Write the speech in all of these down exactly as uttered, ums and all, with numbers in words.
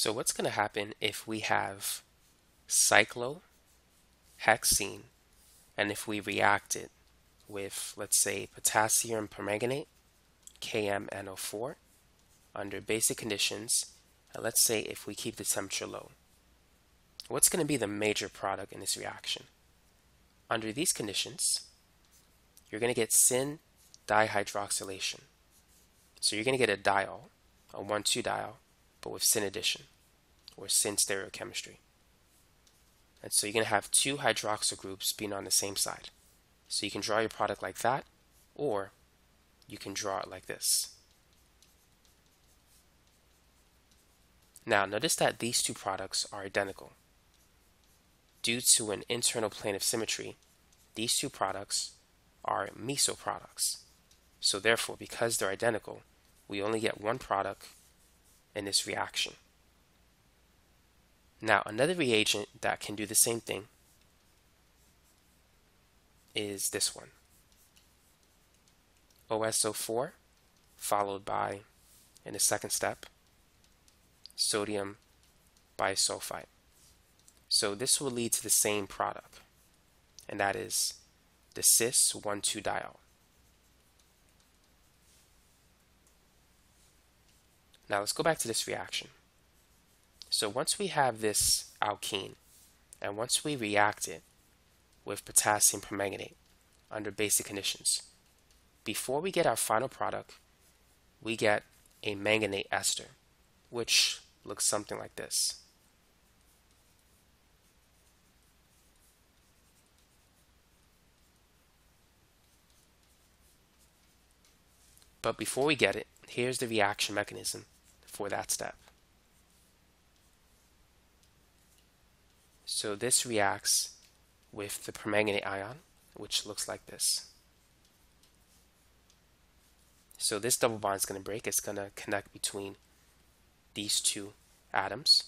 So what's going to happen if we have cyclohexene and if we react it with, let's say, potassium permanganate, K M N O four, under basic conditions, and let's say if we keep the temperature low? What's going to be the major product in this reaction? Under these conditions, you're going to get syn-dihydroxylation. So you're going to get a diol, a one two diol, but with syn addition, or syn stereochemistry. And so you're going to have two hydroxyl groups being on the same side. So you can draw your product like that, or you can draw it like this. Now notice that these two products are identical. Due to an internal plane of symmetry, these two products are meso products. So therefore, because they're identical, we only get one product in this reaction. Now another reagent that can do the same thing is this one, O S O four, followed by, in the second step, sodium bisulfite. So this will lead to the same product, and that is the cis one two diol. Now let's go back to this reaction. So once we have this alkene, and once we react it with potassium permanganate under basic conditions, before we get our final product, we get a manganate ester, which looks something like this. But before we get it, here's the reaction mechanism for that step. So this reacts with the permanganate ion, which looks like this. So this double bond is going to break. It's going to connect between these two atoms,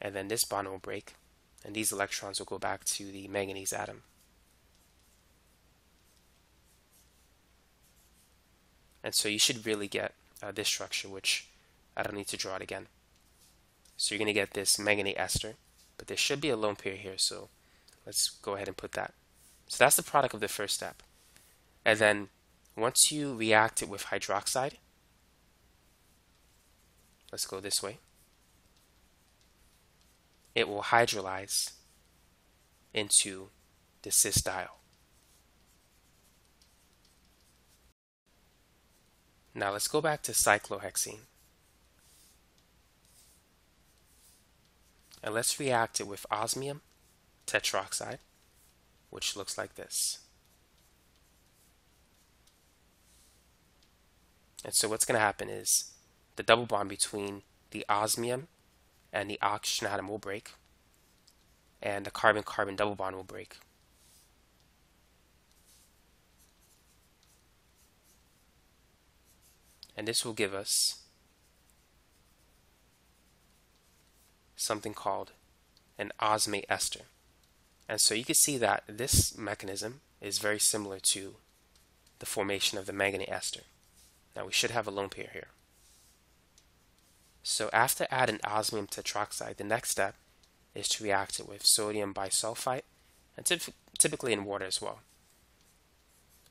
and then this bond will break, and these electrons will go back to the manganese atom. And so you should really get uh, this structure, which I don't need to draw it again. So you're going to get this manganate ester, but there should be a lone pair here, so let's go ahead and put that. So that's the product of the first step. And then once you react it with hydroxide, let's go this way, it will hydrolyze into the cis-diol. Now let's go back to cyclohexene. And let's react it with osmium tetroxide, which looks like this. And so what's going to happen is the double bond between the osmium and the oxygen atom will break, and the carbon-carbon double bond will break. And this will give us something called an osmate ester. And so you can see that this mechanism is very similar to the formation of the manganate ester. Now we should have a lone pair here. So after adding osmium tetroxide, the next step is to react it with sodium bisulfite, and typ typically in water as well.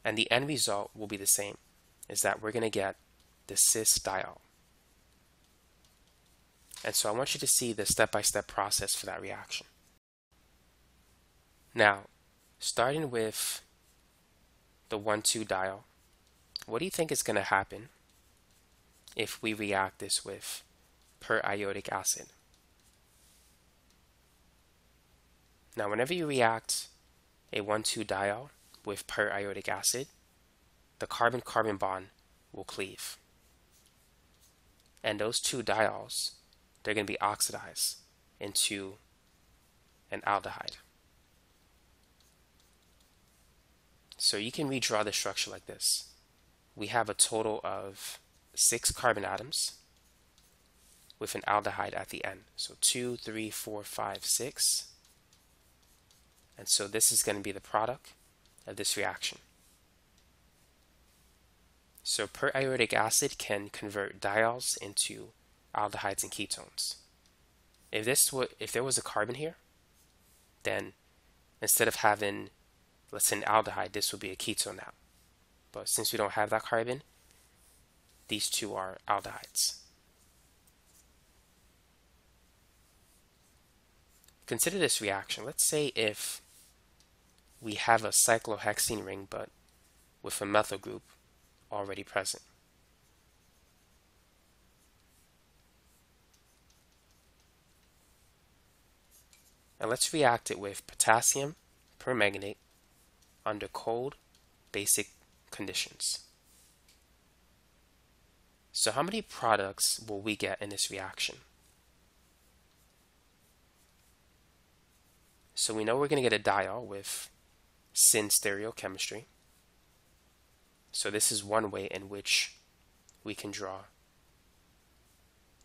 And the end result will be the same, is that we're going to get the cis-diol. And so I want you to see the step-by-step process for that reaction. Now, starting with the one two diol, what do you think is going to happen if we react this with periodic acid? Now, whenever you react a one two diol with periodic acid, the carbon-carbon bond will cleave. And those two diols, they're going to be oxidized into an aldehyde. So you can redraw the structure like this. We have a total of six carbon atoms with an aldehyde at the end. So two, three, four, five, six. And so this is going to be the product of this reaction. So periodic acid can convert diols into aldehydes and ketones. if this were, if there was a carbon here, then instead of having, let's say, an aldehyde, this would be a ketone now. But since we don't have that carbon, these two are aldehydes. Consider this reaction. Let's say if we have a cyclohexene ring, but with a methyl group already present. And let's react it with potassium permanganate under cold basic conditions. So how many products will we get in this reaction? So we know we're going to get a diol with syn stereochemistry. So this is one way in which we can draw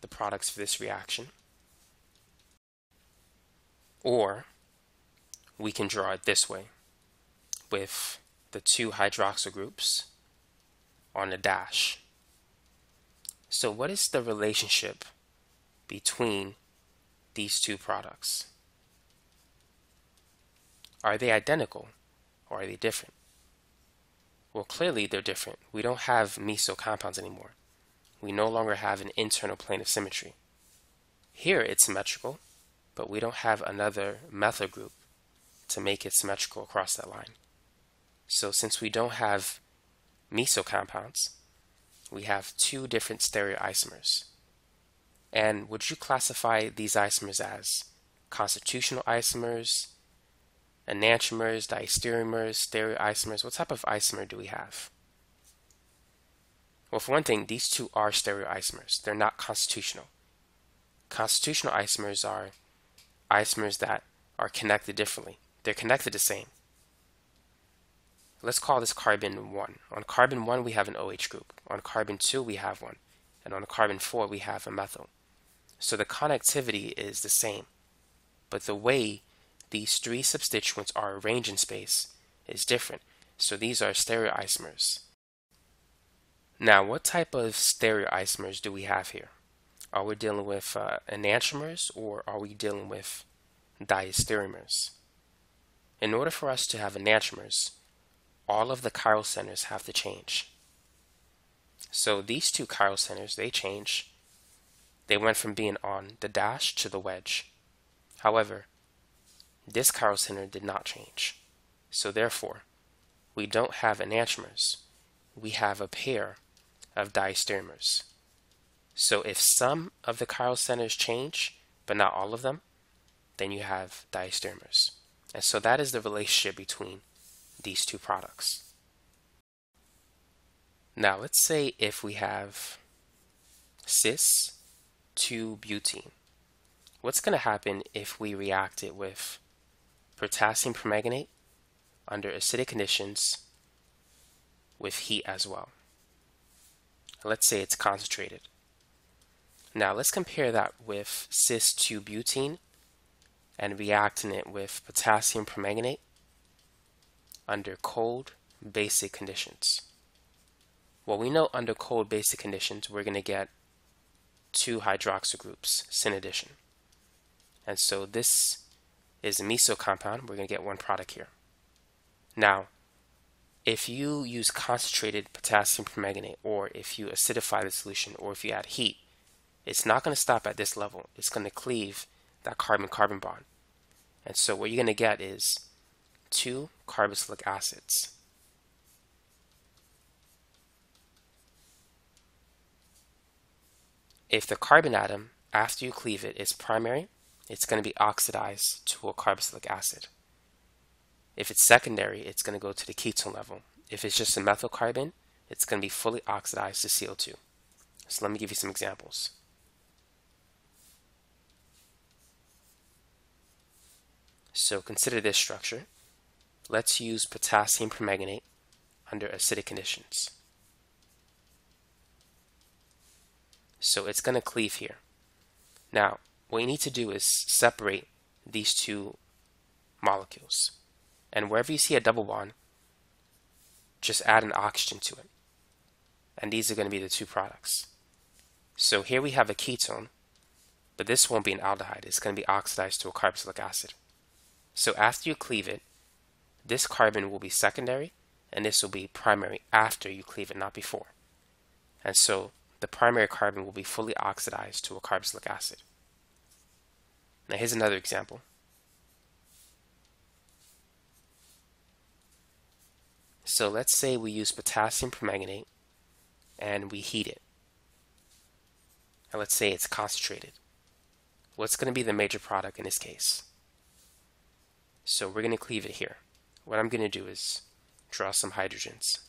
the products for this reaction. Or we can draw it this way with the two hydroxyl groups on a dash. So what is the relationship between these two products? Are they identical or are they different? Well, clearly they're different. We don't have meso compounds anymore. We no longer have an internal plane of symmetry. Here it's symmetrical, but we don't have another methyl group to make it symmetrical across that line. So since we don't have meso compounds, we have two different stereoisomers. And would you classify these isomers as constitutional isomers, enantiomers, diastereomers, stereoisomers? What type of isomer do we have? Well, for one thing, these two are stereoisomers. They're not constitutional. Constitutional isomers are isomers that are connected differently. They're connected the same. Let's call this carbon one. On carbon one, we have an OH group. On carbon two, we have one. And on carbon four, we have a methyl. So the connectivity is the same. But the way these three substituents are arranged in space is different. So these are stereoisomers. Now, what type of stereoisomers do we have here? Are we dealing with uh, enantiomers, or are we dealing with diastereomers? In order for us to have enantiomers, all of the chiral centers have to change. So these two chiral centers, they change. They went from being on the dash to the wedge. However, this chiral center did not change. So therefore, we don't have enantiomers. We have a pair of diastereomers. So if some of the chiral centers change, but not all of them, then you have diastereomers. And so that is the relationship between these two products. Now let's say if we have cis two butene. What's going to happen if we react it with potassium permanganate under acidic conditions with heat as well? Let's say it's concentrated. Now let's compare that with cis two butene and reacting it with potassium permanganate under cold basic conditions. Well, we know under cold basic conditions we're going to get two hydroxyl groups, syn addition. And so this is a meso compound. We're going to get one product here. Now, if you use concentrated potassium permanganate, or if you acidify the solution, or if you add heat, it's not going to stop at this level. It's going to cleave that carbon-carbon bond. And so what you're going to get is two carboxylic acids. If the carbon atom, after you cleave it, is primary, it's going to be oxidized to a carboxylic acid. If it's secondary, it's going to go to the ketone level. If it's just a methyl carbon, it's going to be fully oxidized to C O two. So let me give you some examples. So consider this structure. Let's use potassium permanganate under acidic conditions. So it's going to cleave here. Now, what you need to do is separate these two molecules. And wherever you see a double bond, just add an oxygen to it. And these are going to be the two products. So here we have a ketone But this won't be an aldehyde. It's going to be oxidized to a carboxylic acid. So after you cleave it, this carbon will be secondary, and this will be primary after you cleave it, not before. And so the primary carbon will be fully oxidized to a carboxylic acid. Now here's another example. So let's say we use potassium permanganate and we heat it. And let's say it's concentrated. What's going to be the major product in this case? So we're going to cleave it here. What I'm going to do is draw some hydrogens.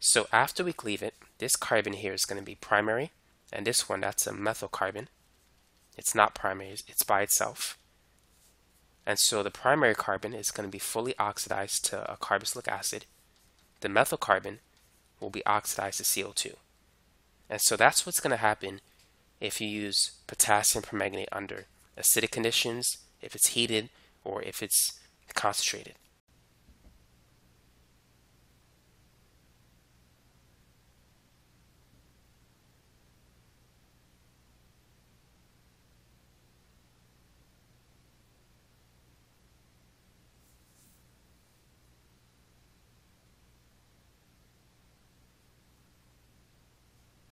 So after we cleave it, this carbon here is going to be primary, and this one, that's a methyl carbon. It's not primary, it's by itself. And so the primary carbon is going to be fully oxidized to a carboxylic acid. The methyl carbon will be oxidized to C O two. And so that's what's going to happen if you use potassium permanganate under acidic conditions, if it's heated, or if it's concentrated.